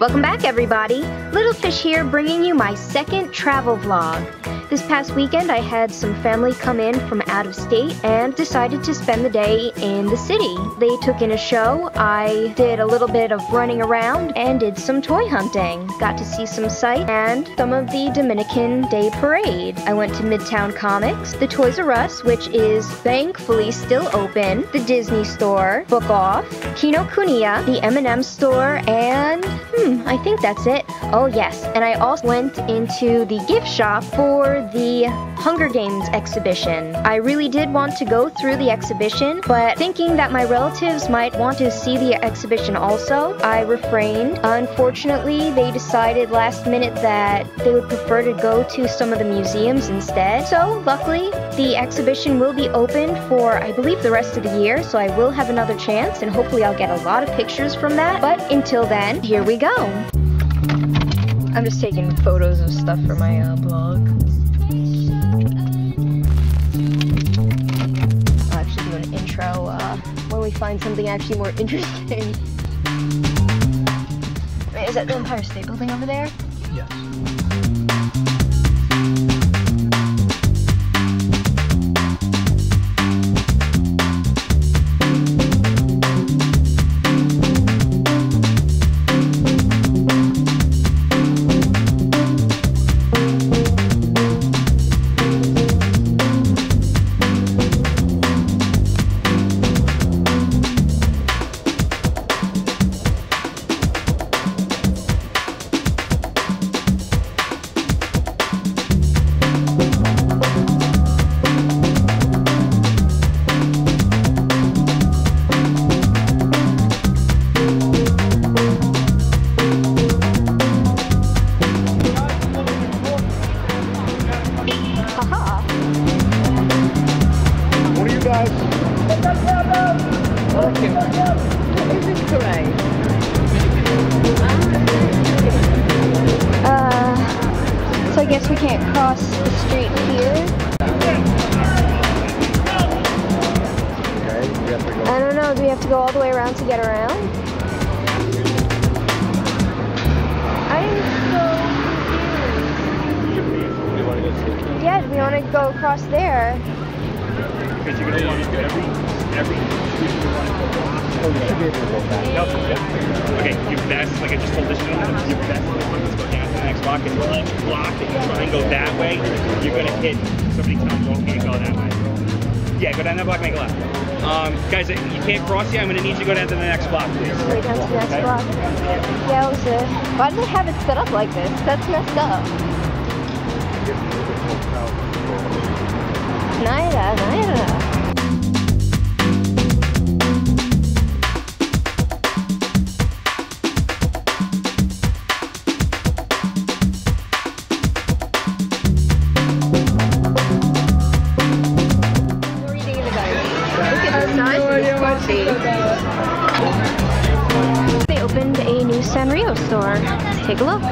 Welcome back, everybody. Little Fish here, bringing you my second travel vlog. This past weekend, I had some family come in from out of state and decided to spend the day in the city. They took in a show, I did a little bit of running around, and did some toy hunting. Got to see some sights and some of the Dominican Day Parade. I went to Midtown Comics, the Toys R Us, which is thankfully still open, the Disney Store, Book Off, Kinokuniya, the M&M Store, and I think that's it. Oh yes, and I also went into the gift shop for the Hunger Games exhibition. I really did want to go through the exhibition, but thinking that my relatives might want to see the exhibition also, I refrained. Unfortunately, they decided last minute that they would prefer to go to some of the museums instead. So luckily, the exhibition will be open for, I believe, the rest of the year, so I will have another chance, and hopefully I'll get a lot of pictures from that. But until then, here we go. I'm just taking photos of stuff for my blog. I'll actually do an intro when we find something actually more interesting. Wait, is that the Empire State Building over there? Yes. So I guess we can't cross the street here. I don't know, do we have to go all the way around to get around? I'm so confused. Do you want to go see? Yeah, we want to go across there. Because you're going to want to do every street you want to go on. Oh, you should be able to go back. No, yeah. Okay, your best, like I just told this gentleman, your best one is go down to the next block, and each block that you try and go that way, you're going to hit somebody telling you, okay, go that way. Yeah, go down that block, make a left. Guys, you can't cross yet, I'm going to need you to go down to the next block, please. Go down to the next block. Yeah, it was a... Why do they have it set up like this? That's messed up. Neither. They opened a new Sanrio store. Let's take a look.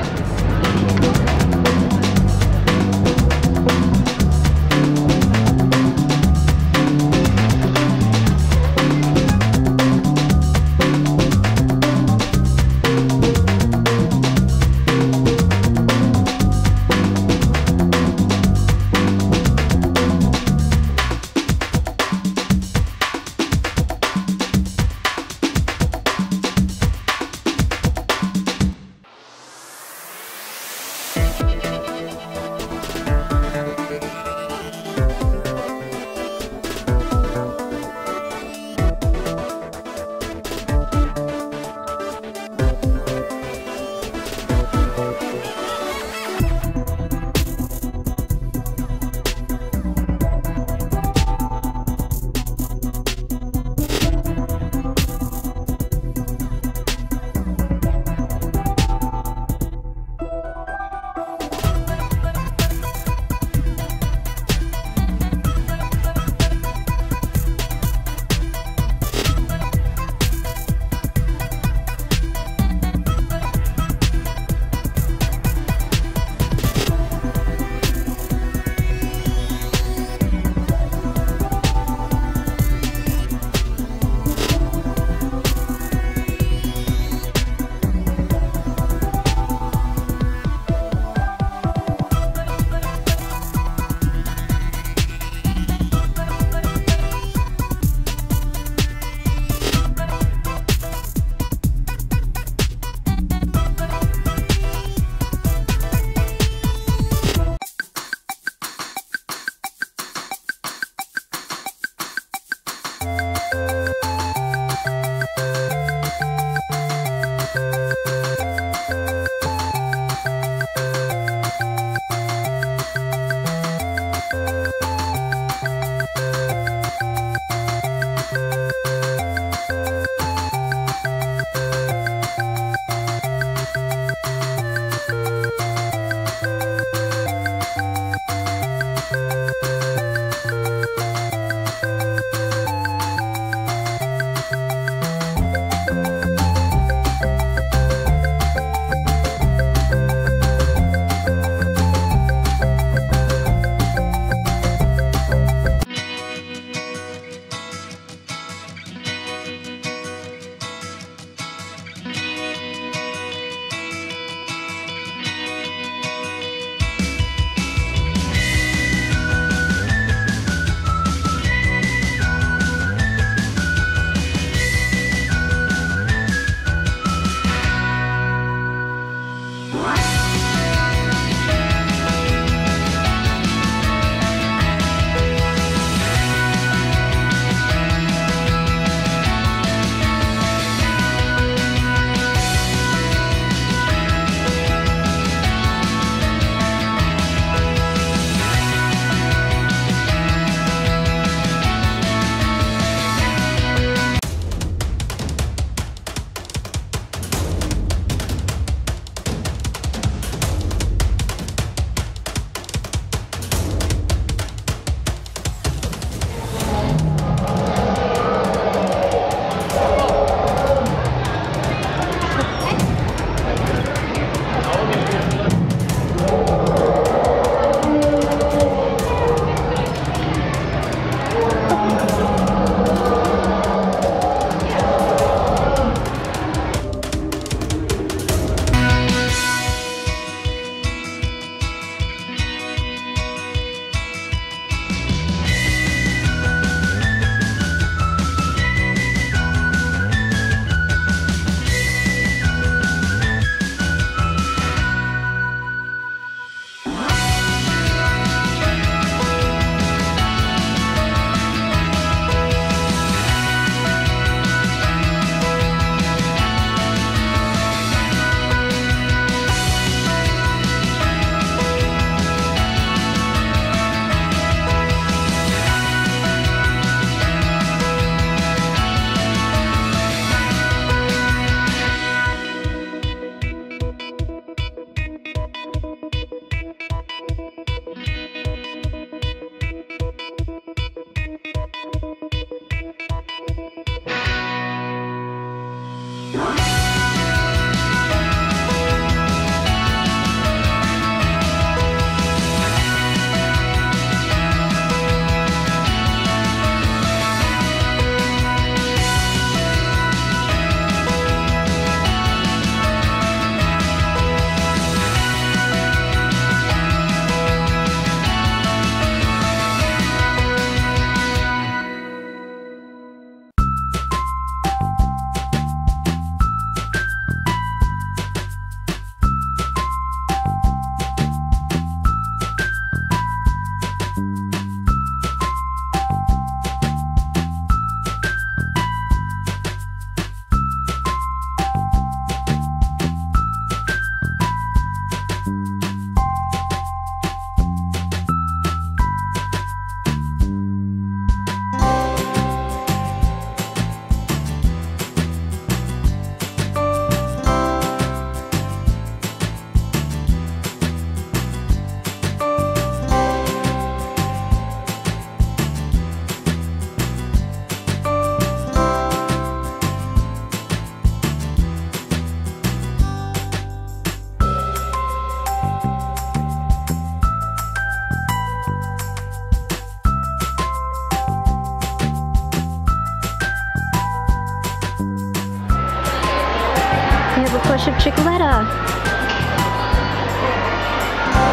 Paletta.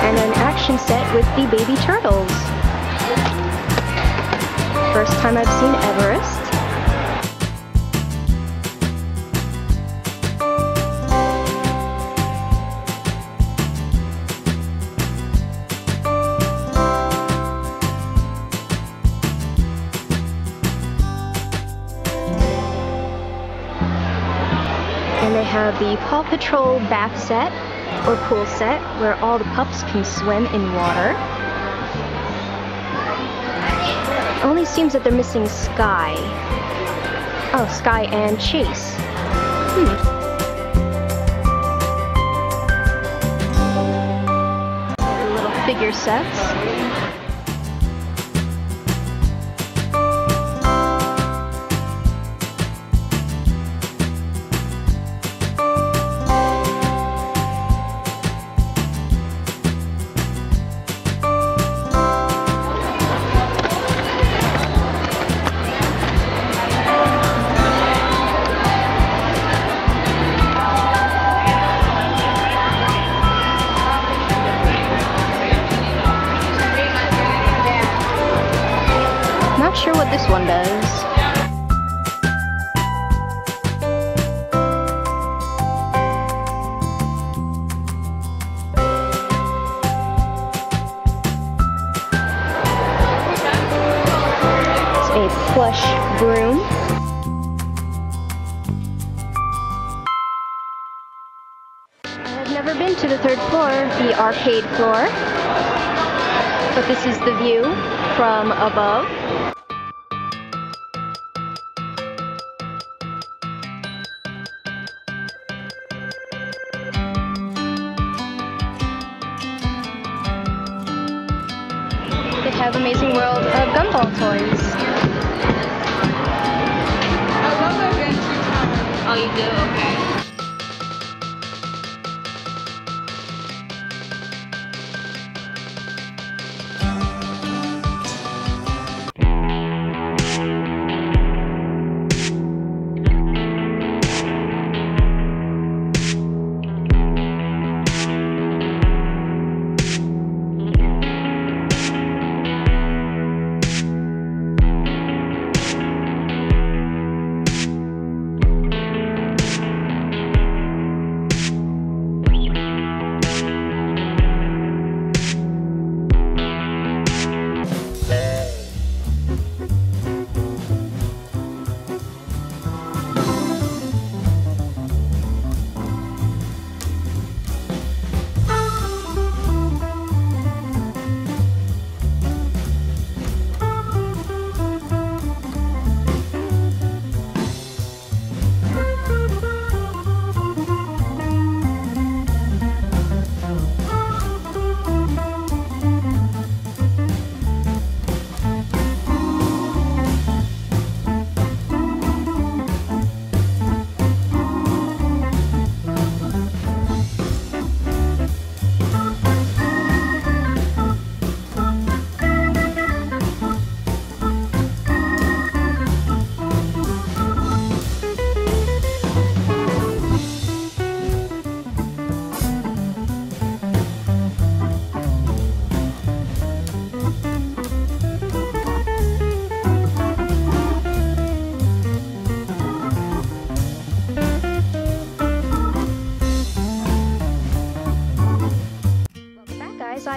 And an action set with the baby turtles. First time I've seen Everest. The Paw Patrol bath set, or pool set, where all the pups can swim in water. Only seems that they're missing Skye. Oh, Skye and Chase. The little figure sets. Arcade floor, but this is the view from above. They have amazing World of Gumball toys. I love that Adventure Time. Oh, you do? Okay.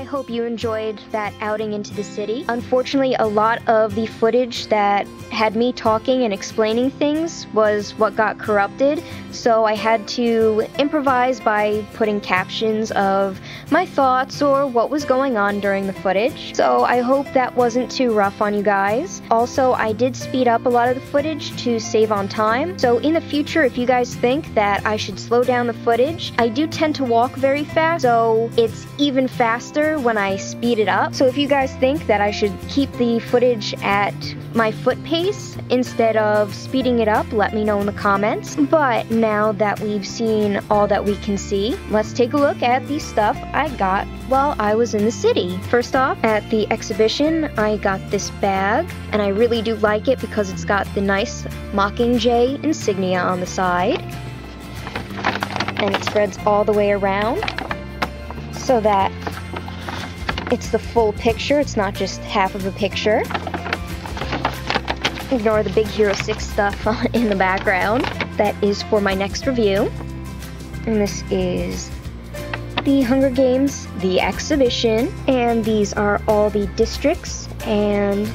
Hope you enjoyed that outing into the city. Unfortunately, a lot of the footage that had me talking and explaining things was what got corrupted, so I had to improvise by putting captions of my thoughts or what was going on during the footage. So I hope that wasn't too rough on you guys. Also, I did speed up a lot of the footage to save on time, so in the future if you guys think that I should slow down the footage, I do tend to walk very fast, so it's even faster when I speed it up. So if you guys think that I should keep the footage at my foot pace instead of speeding it up, let me know in the comments. But now that we've seen all that we can see, let's take a look at the stuff I got while I was in the city. First off, at the exhibition, I got this bag, and I really do like it because it's got the nice Mockingjay insignia on the side. and it spreads all the way around so that it's the full picture. It's not just half of a picture. Ignore the Big Hero 6 stuff in the background. That is for my next review. And this is the Hunger Games, the exhibition, and these are all the districts and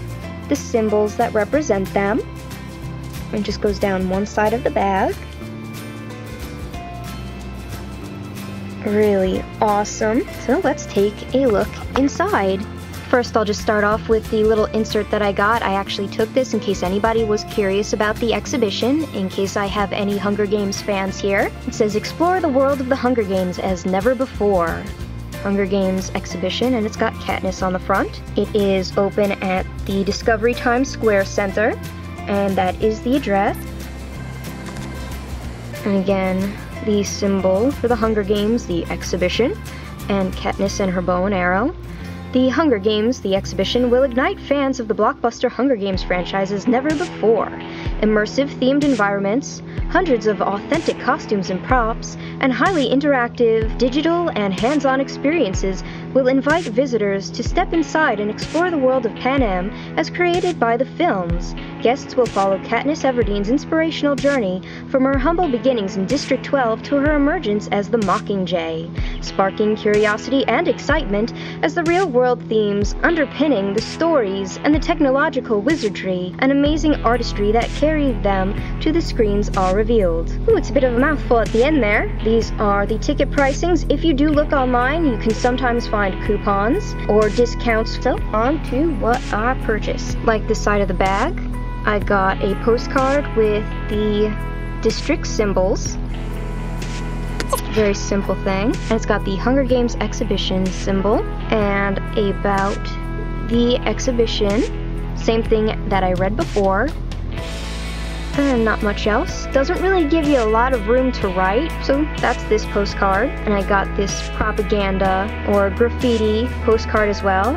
the symbols that represent them. It just goes down one side of the bag. Really awesome. So let's take a look inside. First, I'll just start off with the little insert that I got. I actually took this in case anybody was curious about the exhibition, in case I have any Hunger Games fans here. It says, "Explore the world of the Hunger Games as never before." Hunger Games exhibition, and it's got Katniss on the front. It is open at the Discovery Times Square Center, and that is the address. And again, the symbol for the Hunger Games, the exhibition, and Katniss and her bow and arrow. The Hunger Games, the exhibition, will ignite fans of the blockbuster Hunger Games franchises never before. Immersive themed environments, hundreds of authentic costumes and props, and highly interactive digital and hands-on experiences will invite visitors to step inside and explore the world of Panem as created by the films. Guests will follow Katniss Everdeen's inspirational journey from her humble beginnings in District 12 to her emergence as the Mockingjay, sparking curiosity and excitement as the real-world themes underpinning the stories and the technological wizardry and amazing artistry that carried them to the screens are revealed. Ooh, it's a bit of a mouthful at the end there. These are the ticket pricings. If you do look online, you can sometimes find coupons or discounts. So, on to what I purchased. Like the side of the bag, I got a postcard with the district symbols. Very simple thing. And it's got the Hunger Games exhibition symbol and about the exhibition. Same thing that I read before. And not much else. Doesn't really give you a lot of room to write, so that's this postcard. And I got this propaganda or graffiti postcard as well.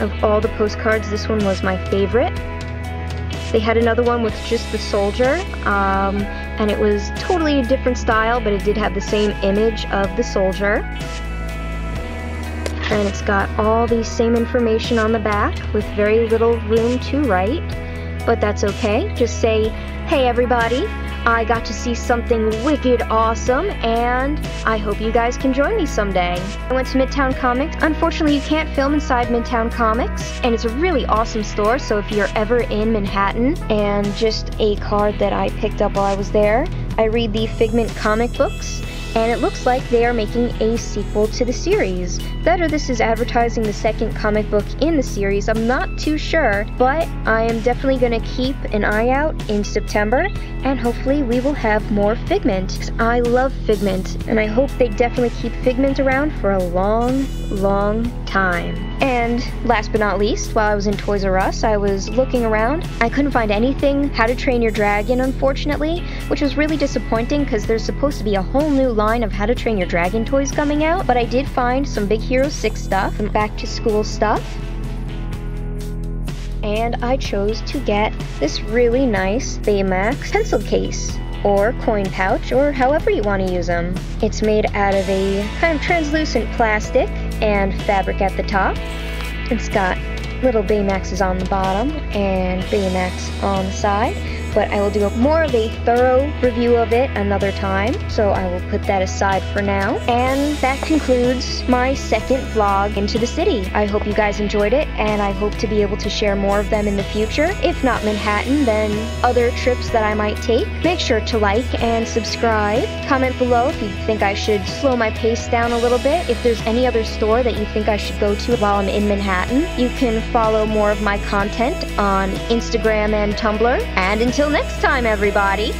Of all the postcards, this one was my favorite. They had another one with just the soldier, and it was totally a different style, but it did have the same image of the soldier. And it's got all the same information on the back with very little room to write, but that's okay. Just say, "Hey everybody, I got to see something wicked awesome, and I hope you guys can join me someday." I went to Midtown Comics. Unfortunately, you can't film inside Midtown Comics, and it's a really awesome store, so if you're ever in Manhattan, and just a card that I picked up while I was there, I read the Figment comic books, and it looks like they are making a sequel to the series. Whether this is advertising the second comic book in the series, I'm not too sure, but I am definitely going to keep an eye out in September, and hopefully we will have more Figment. I love Figment, and I hope they definitely keep Figment around for a long, long time. And last but not least, while I was in Toys R Us, I was looking around. I couldn't find anything How to Train Your Dragon, unfortunately, which was really disappointing because there's supposed to be a whole new line of How to Train Your Dragon toys coming out, but I did find some Big Hero 6 stuff and back to school stuff. And I chose to get this really nice Baymax pencil case, or coin pouch, or however you want to use them. It's made out of a kind of translucent plastic and fabric at the top. It's got little Baymaxes on the bottom and Baymax on the side, but I will do more of a thorough review of it another time, so I will put that aside for now. And that concludes my second vlog into the city. I hope you guys enjoyed it, and I hope to be able to share more of them in the future. If not Manhattan, then other trips that I might take. Make sure to like and subscribe. Comment below if you think I should slow my pace down a little bit, if there's any other store that you think I should go to while I'm in Manhattan. You can follow more of my content on Instagram and Tumblr, and until next time, everybody!